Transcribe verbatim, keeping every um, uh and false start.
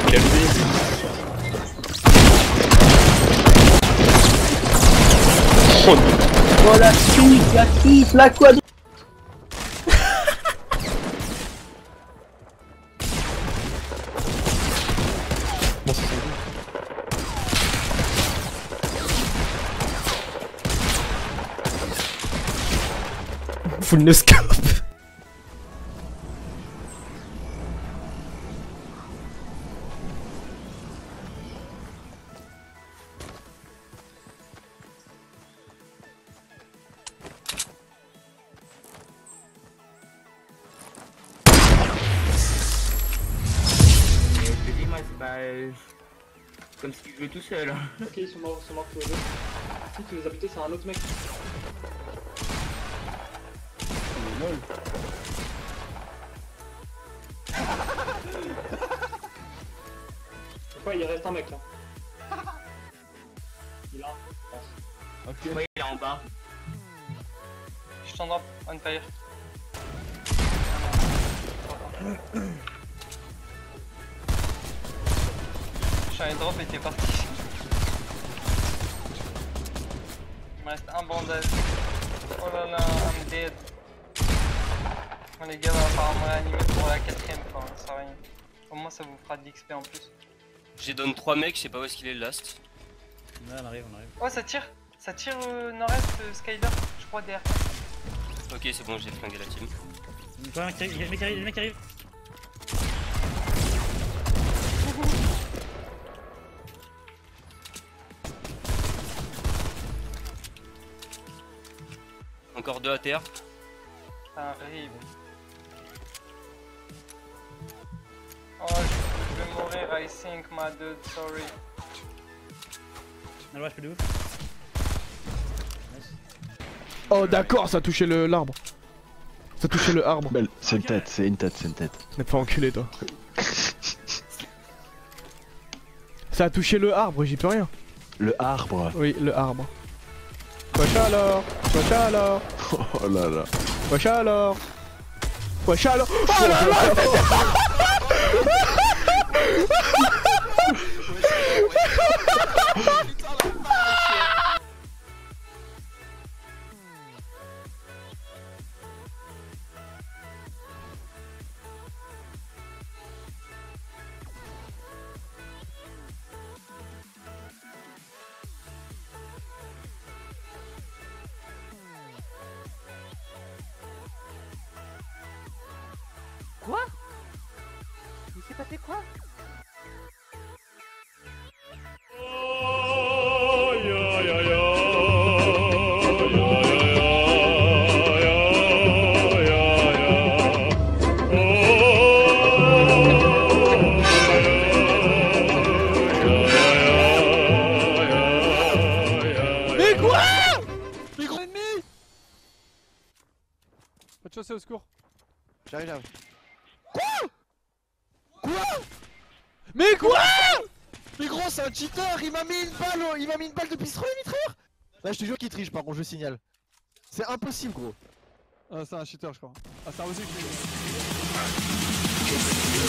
pas calmé. Oh, oh la fille, la fille, la quadrille. Full no scope. Bah, comme s'ils jouaient tout seul. Ok, ils sont morts, ils sont morts tous les deux. Si tu les as butés, c'est un autre mec. Pourquoi il reste un mec là? Il est là, je pense. Ok. Pourquoi il est en bas? Je t'en drop, on fire. J'ai un drop et t'es parti. Il me reste un bandage. Oh là là, I'm dead. Bon, les gars, on va apparemment réanimer pour la quatrième fois, ça sert à rien. Au moins ça vous fera de l'X P en plus. J'ai donné trois mecs, je sais pas où est-ce qu'il est le last. Ouais, on arrive, on arrive. Oh, ça tire, ça tire euh, nord-est, euh, Skyler, je crois, derrière. Ok, c'est bon, j'ai flingué la team. Il y a le mec qui arrive, il y a le mec qui arrive. Encore deux à terre. Arrive. Oh, je vais mourir, I think, my dude, sorry. Alors, je peux de ouf. Nice. Oh, d'accord, ça a touché le l'arbre. Ça a touché le arbre. C'est une tête, c'est une tête, c'est une tête. N'est pas enculé, toi. Ça a touché le arbre, j'y peux rien. Le arbre. Oui, le arbre. Wesh alors, wesh alors. Oh là là. Wesh alors. Wesh alors. Oh là là. Quoi? Il s'est passé quoi? Mais quoi? Les gros ennemis! Pas de chance, au secours. J'arrive, j'arrive. Quoi? Quoi? Mais quoi? Mais gros, c'est un cheater, il m'a mis une balle, il m'a mis une balle de pistolet mitrailleur. Là je te jure qu'il triche par contre, je le signale. C'est impossible gros. Ah c'est un cheater je crois. Ah c'est un aussi que